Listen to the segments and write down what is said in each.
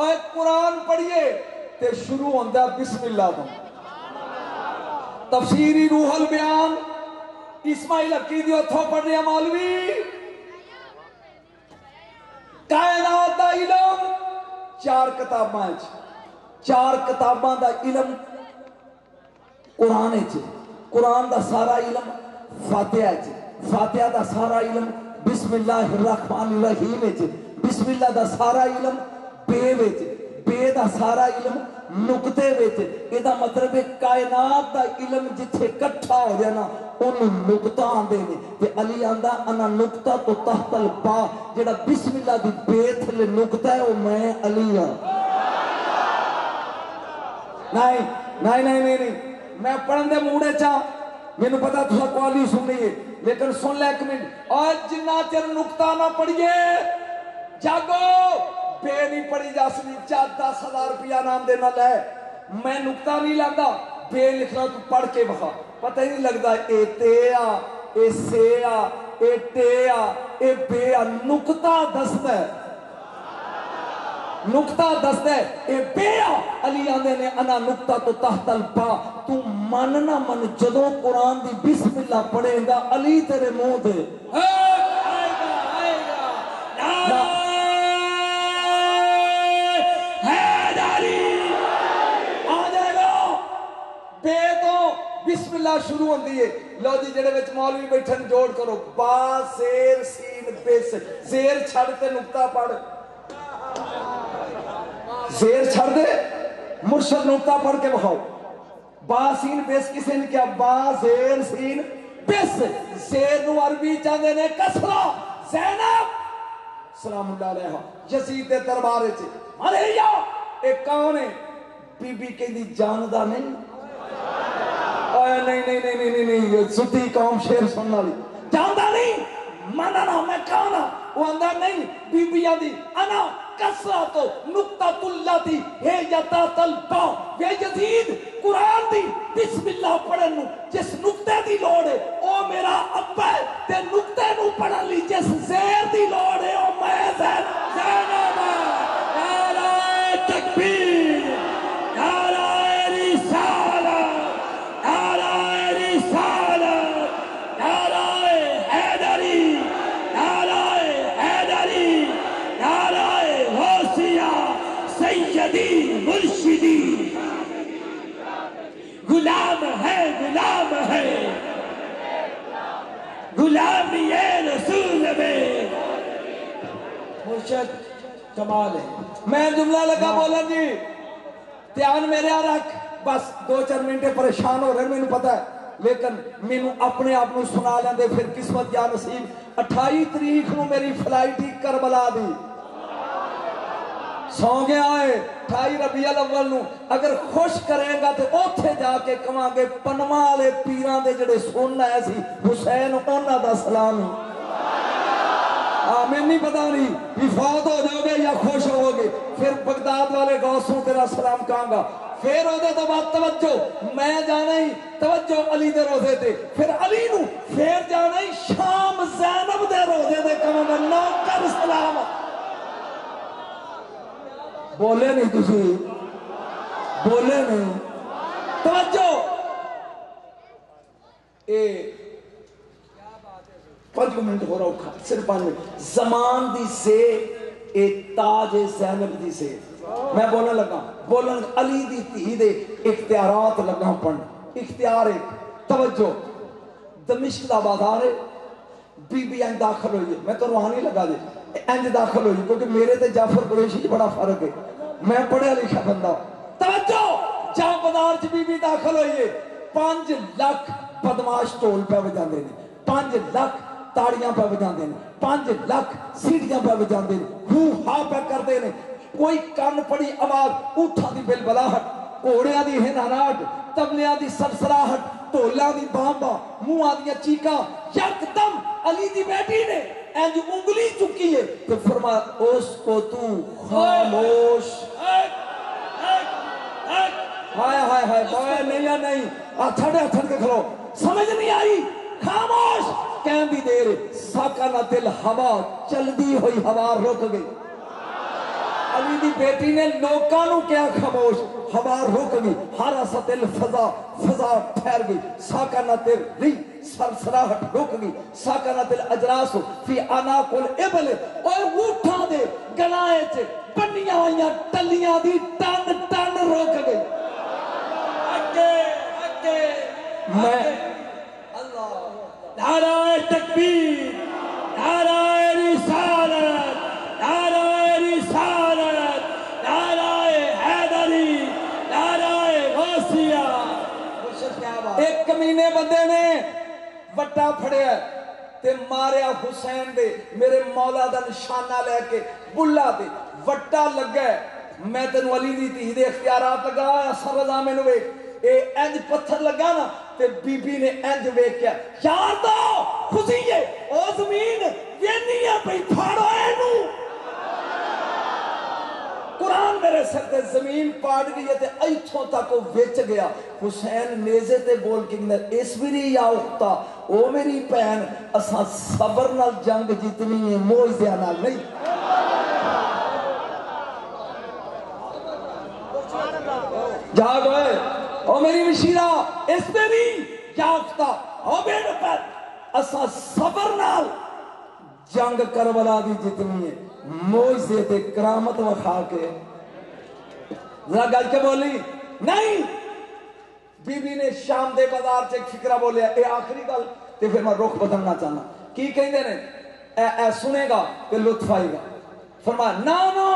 और कुरान पढ़िए तो शुरू होता है बिस्मिल्लाह का। तफसीरी रूहुल बयान इस्माइल हकी दी उथों पढ़ रहे मौलवी। कायनात का इलम चार किताबां का इलम कुरान च, कुरान का सारा इलम फातिहा च, फातिहा का सारा इलम बिस्मिल्लाहिर्रहमानिर्रहीम च, बिस्मिल्लाह का सारा इलम बे का सारा इलम नुकते। इसका मतलब है कायनात का इलम जिथे इकट्ठा हो गया ना उन्होंने नुकता आते हैं। अली आंदा अना नुकता तो तहतल पा, जो बिस्मिल्लाह की बे थले नुकता है वो मैं अली हाँ। नहीं नहीं नहीं नहीं नहीं मैं पढ़न दे मूडे चा, मैनू पता तुसा क्वाली सुननी है, लेकिन सुन लै एक मिनट। और जिन्ना चर नुकता ना पढ़िए जागो बे नहीं पढ़ी जा सकती। 10,000 रुपया नाम देना लै, मैं नुकता नहीं लाता, बे लिखना तू पढ़ के वखा, पता ही नहीं लगता ए ते आ ए से आ ए ते आ ए बे आ। नुकता दसदा है, नुकता दसदा है ए बे आ। अली आंदे ने अना नुकता तो तहतल पा, तू मन ना मन जदों कुरान दी बिस्मिल्लाह पढ़ेगा अली तेरे मुंह दे आएगा आएगा। बिस्मिल्लाह शुरू होती है। लो जी जेडे विच मौलवी बैठन जोड़ करो बा शेर सीन पेश शेर छड़ ते नुक्ता पढ़, शेर छड़ दे मुर्शद नुक्ता पढ़ के बखाओ। बा सीन पेश किसे ने क्या? बा शेर सीन पेश शेर नु अरबी चांदे ने कसरा। ज़ैनब सलाम अलैहा यज़ीद दे दरबार च अरे या ए कौन है? बीबी कहंदी जानदा नहीं। नहीं नहीं नहीं नहीं नहीं सुती कौम शेर सुनने वाली जानता नहीं माना ना मैं कहना वो अंदर नहीं। बीबियां दी अना कसरा तो नुक्ता तुल्ला दी हे यता तलबा वे यज़ीद कुरान दी बिस्मिल्लाह पढ़न नु जिस नुक्ते दी लोड़ है ओ मेरा अब्बा है, ते नुक्ते नु पढ़न ली जिस शेर दी लोड़ है ओ मैं ज़ैनब। नारा तकबीर, नारा रिसालत, गुलाम है गुलाम है गुलामी है रसूल में मुर्शद कमाल है। मैं जुमला लगा बोला जी ध्यान मेरे आ रख, बस 2-4 मिनट परेशान हो रहे मैनू पता है, लेकिन मैनू अपने आप को सुना लेंदे फिर किस्मत या नसीब। 28 तारीख को मेरी फ्लाइट ही करबला दी, सौ गया है 28 रबी अव्वल। अगर खुश करेगा तो उथे जाके कवांगे पनवा वाले पीरां दे जिहड़े सुन आया सी हुसैन उन्हां दा सलाम। मैं नहीं पता नहीं भी फौत हो जाओगे या खुश होवोगे। फिर बगदाद वाले गौसों तेरा सलाम कहूंगा। फिर उहदे तो बाद तवज्जो मैं जाना ही तवज्जो अली दे रोजे ते, फिर अली नू फिर जाना ही शाम ज़ैनब दे रोजे ते कहूंगा ना कर सलाम। बोले नहीं तुझे बोले नहीं तवज्जो। ए 5 मिनट हो रहा उठा सिर्फ 5 मिनट। जमान दी से ए ताज ज़ैनब दी से मैं बोलने लगा अली दी धी दे इख्तियारात लगा पढ़। इख्तियार एक तवज्जो दमिश्क दा बाजार है। बीबी एंज दाखिल होइए मैं तो रूहानी लगा दे इंज दाखिल होइए क्योंकि मेरे ते जाफर कुरैशी बड़ा फर्क है, मैं पढ़िया लिखा बंदा। तवज्जो जा बाजार च बीबी दाखिल होइए 5 लाख बदमाश ढोल पे बजाते हैं, 5 लाख ताड़ियां पे बजाते हैं, 5 लाख सीढ़ियां पे बजाते हैं, हू हा पे करते हैं। कोई कान पड़ी आवाज ऊठा दी बिलबलाहट, घोड़िया की हिनहनाहट, तबलिया की सरसराहट, ढोलों की बांबा, मुँह दियां चीका। यकदम अली दी बेटी ने इंज उंगली चुकी है तो फरमाया उसको तू खामोश। हाय हाय हाय नहीं या नहीं हथड़ के खड़ो समझ नहीं आई खामोश कह भी देर साका ना दिल हवा चलती हुई हवा रुक गई। अली दी बेटी ने लोगों को क्या खामोश हवा रुक गई हारा दिल फजा फजा ठहर गई साकाना दिल री सरसराहट रुक गई साकाना दिल अजरास फी आना कुल इबल और ऊठा दे गलाए च बनिया हुई टलियां दी टन टन रुक गई। अगे अगे मैं अल्लाह नाराए तकबीर नाराए रिसालत नाराए रिसालत नाराए हैदरी नाराए वासिया। एक कमीने बंदे ने वट्टा फड़िया ते मारिया हुसैन दे मेरे मौला दा निशाना लेके बुला दे वट्टा लगे मैं तेन अली दी धी दे इख्तियारात लगा सरदा मैनू वेख इंज पत्थर लगा ना ते बीबी ने इंज वेख्या यार दो खुशी है ओ जमीन वेनिया पे फाड़ो एनू कुरान मेरे सर ते जमीन पाड़ गई है ते इथों तक वो बेच गया। हुसैन नेजे ते बोल के इस भी नहीं आउता ओ मेरी भैन असा सबर नाल जंग जीतनी है मोइज़े नाल नहीं। जागो ओ मेरी मशीरा इसमें भी जागता ओ मेरे पर असा सबर नाल जंग करबला दी जितनी है मोइज़े ते करामत वखा के जरा गल के बोली नहीं। बीबी ने शाम दे बाजार च फिकरा बोलिया ए आखिरी गल ते फिर मैं रुख बदलना चाहना की कहंदे ने ए सुनेगा ते लुत्फ आएगा। फरमाया ना ना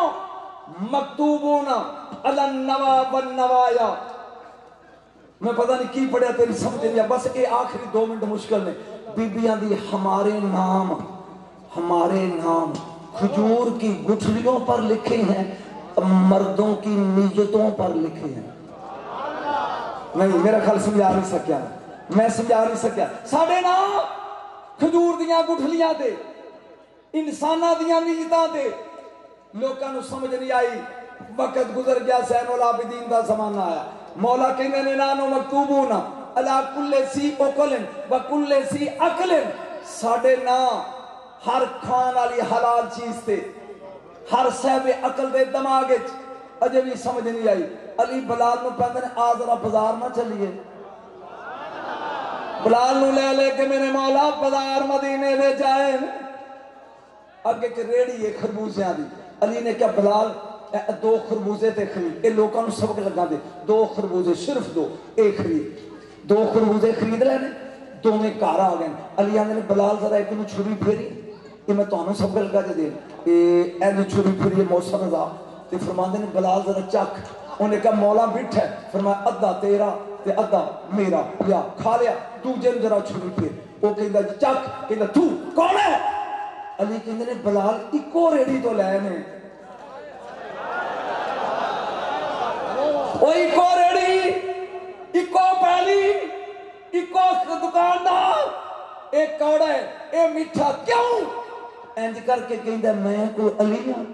मकतूबूना अला नवा वन नवाया मैं पता नहीं की पढ़िया तेरी समझ नहीं बस ये आखिरी 2 मिनट मुश्किल ने बीबियां दी हमारे नाम खजूर की गुठलियों पर लिखे हैं मर्दों की नीयतों पर लिखे हैं। नहीं मेरा ख्याल समझा नहीं सकिया मैं समझा नहीं सकिया साढ़े नाम खजूर दियां गुठलियां दे इंसाना दियां नीयतां दे लोगों को समझ नहीं आई। वक्त गुजर गया ज़ैनुल आबदीन का जमाना आया मौला कहने ने नानो मकतूबूना अला कुल्ले सी ओकलन व कुल्ले सी अकलन साडे ना हर खान वाली हलाल चीज ते हर साहिब अकल दे दिमाग विच अजे भी समझ नहीं आई। अली बलाल नु कहंदे ने आ जरा बाजार ना चलिए बलाल नु ले लेके मेरे मौला बाजार मदीने दे जाए अगे के रेड़ी है खरबूजियां दी। अली ने कहा बलाल 2 खरबूजे ते खरीद ये लोगों को सबक लगा दे 2 खरबूजे सिर्फ 2 खरबूजे खरीद लेने 2 में घर आ गए। अली आने बलाल जरा एक छुरी फेरी ये मैं तुम्हें सबक लगा के दे छुरी फेरी मौसम का तो फरमाते ने बलाल जरा चख उन्हें कहा मौला मिठ है फरमाया अद्धा तेरा ते अद्धा मेरा लिया खा लिया दूजे ने जरा छुरी फेर वो कहता चख कहता तू कौन है। अली कहते ने बलाल इको रेड़ी तो लैने इको रेड़ी इको पैली इको दुकानदार एक कौड़ा है ए मिठा क्यों इंज करके कहता मैं कोई अली हां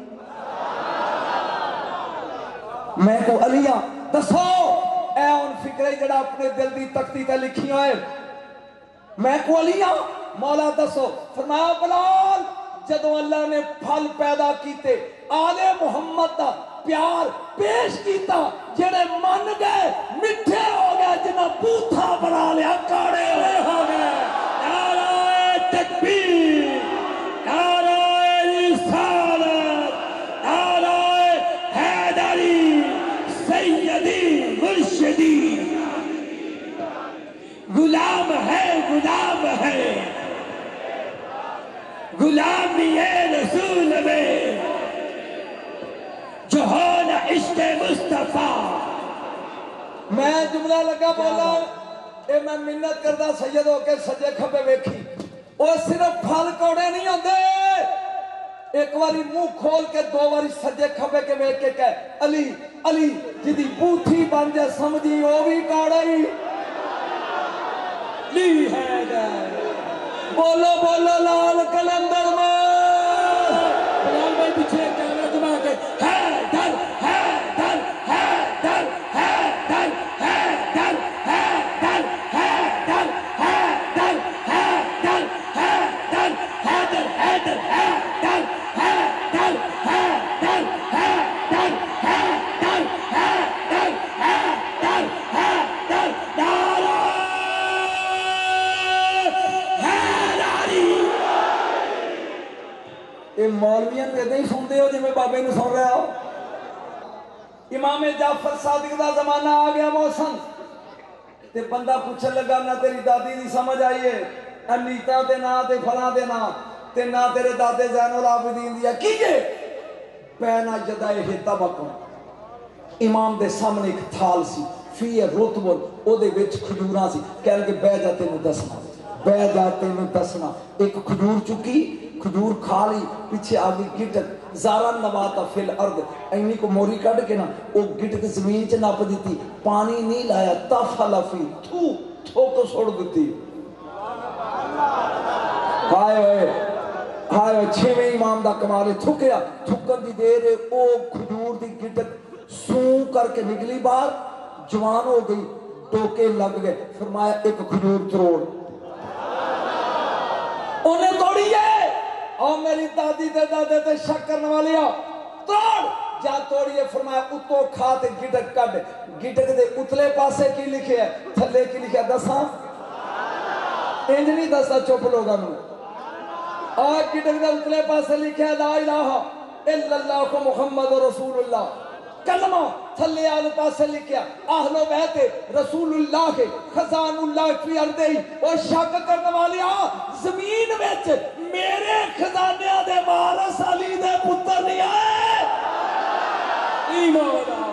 मैं कोई अली हां दसो ए उन फिक्रे जड़ा अपने दिल दी तख्ती ते लिखी होए मैं कोई अली हां मौला दसो। फरमाया बलाल जदों अल्लाह ने फल पैदा कीते आले मुहम्मद दा प्यार पेश किया जेड़े मन गए मिठे हो गए जिन्हें बूथा बना लिया काड़े हो गए। नाराए तकबीर नाराए रिसालत नाराए हैदरी सैयदी मुर्शिदी गुलाम है गुलाम है गुलामी है रसूल में जोहान इश्क़े मुस्तफा। मैं जुमला लगा बोला ए मैं मिन्नत करदा सैयद होके सजे खब्बे वेखी और सिर्फ फल कौड़े नहीं होंदे एक बारी मुंह खोल के 2 बारी सजे खब्बे के वेख के कह अली अली जिदी बूथी बन जाए समझी वो भी कौड़ा ही ली है बोलो बोलो लाल कलंदर में पीछे कैमरा जमा के है मौलवियत इदा ही सुनते हो जिम्मे बाबे ने सुन रहा हो। इमामे जाफर साथिक का जमाना आ गया मौसम ते बंदा पूछन लगा ना तेरी दादी की समझ आई है अनीता के ना ते फलां दे ना ते ना तेरे दादे ज़ैनुल आबदीन दिया की जे पैना जदाए हेता बकन। इमाम दे सामने एक थाल सी फी रुतबुल ओदे विच खजूरां सी कहन के बह जा तैनूं दसना बह जा तैनूं दसना। एक खजूर चुकी खजूर खा ली पीछे आ गई गिटक जारा नवाता फिल अर्द इन्नी को मोरी कट के ना वो गिटक जमीन च नप दी पानी नहीं लाया ताफा लाफी थू थो तो सुट दी। हाय होए हाय होए छेवें इमाम दा कमाल थुकया थुकन दी देर वो खजूर दी गिटक सू करके निकली बाहर जवान हो गई टोके लग गए। फरमाया एक खजूर तोड़ उन्हें तोड़ी है और मेरी दादी ते दादे ते शक करने वाले आ तोड़ जा तोड़िए। फरमाया उतो खा ते गिटक कट गिटक दे उतले पासे की लिखे है थले की लिखे दसा इंज नहीं दसा चुप लोगों और गिटक दे उतले पासे लिखे ला इलाहा इल्लल्लाहु मुहम्मद रसूलुल्लाह कलमा थले आले पासे लिखा आहलो बहते रसूलुल्लाह के खजानुल्लाह की अर्दे और शक करने वाले आ जमीन बेच मेरे खजाने दे वारस अली दे पुत्र नहीं आए। ईमान